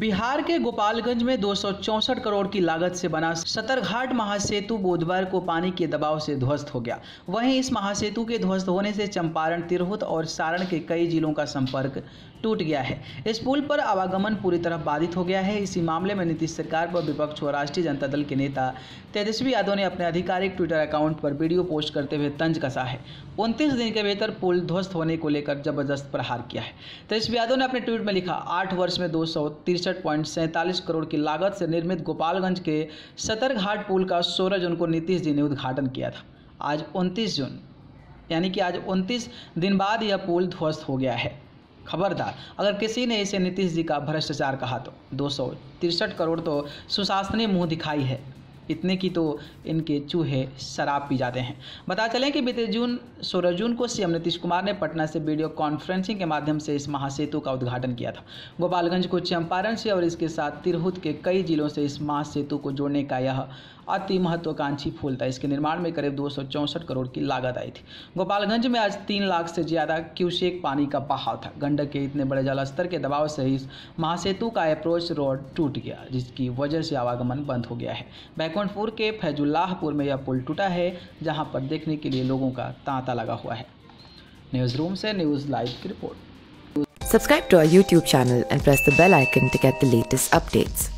बिहार के गोपालगंज में 264 करोड़ की लागत से बना सतरघाट महासेतु बुधवार को पानी के दबाव से ध्वस्त हो गया। वहीं इस महासेतु के ध्वस्त होने से चंपारण, तिरहुत और सारण के कई जिलों का संपर्क टूट गया है। इस पुल पर आवागमन पूरी तरह बाधित हो गया है। इसी मामले में नीतीश सरकार पर विपक्ष और राष्ट्रीय जनता दल के नेता तेजस्वी यादव ने अपने आधिकारिक ट्विटर अकाउंट पर वीडियो पोस्ट करते हुए तंज कसा है। 29 दिन के भीतर पुल ध्वस्त होने को लेकर जबरदस्त प्रहार किया है। तेजस्वी यादव ने अपने ट्वीट में लिखा, 8 वर्ष में 263.47 करोड़ की लागत से निर्मित गोपालगंज के सतरघाट पुल का 16 जून को नीतीश जी ने उद्घाटन किया था। आज 29 जून यानी कि आज 29 दिन बाद यह पुल ध्वस्त हो गया है। खबरदार, अगर किसी ने इसे नीतीश जी का भ्रष्टाचार कहा तो 263 करोड़ तो सुशासनीय मुंह दिखाई है, इतने की तो इनके चूहे शराब पी जाते हैं। बता चलें कि बीते 16 जून को सीएम नीतीश कुमार ने पटना से वीडियो कॉन्फ्रेंसिंग के माध्यम से इस महासेतु का उद्घाटन किया था। गोपालगंज को चंपारण से और इसके साथ तिरहुत के कई जिलों से इस महासेतु को जोड़ने का यह अति महत्वाकांक्षी पुल था। इसके निर्माण में करीब 264 करोड़ की लागत आई थी। गोपालगंज में आज 3 लाख से ज़्यादा क्यूसेक पानी का बहाव था। गंडक के इतने बड़े जलस्तर के दबाव से इस महासेतु का अप्रोच रोड टूट गया, जिसकी वजह से आवागमन बंद हो गया है। बैकुंठपुर के फजुल्लाहपुर में यह पुल टूटा है, जहां पर देखने के लिए लोगों का तांता लगा हुआ है। न्यूज़ रूम से न्यूज़ लाइव की report. Subscribe to our YouTube channel and press the bell icon to get the latest updates.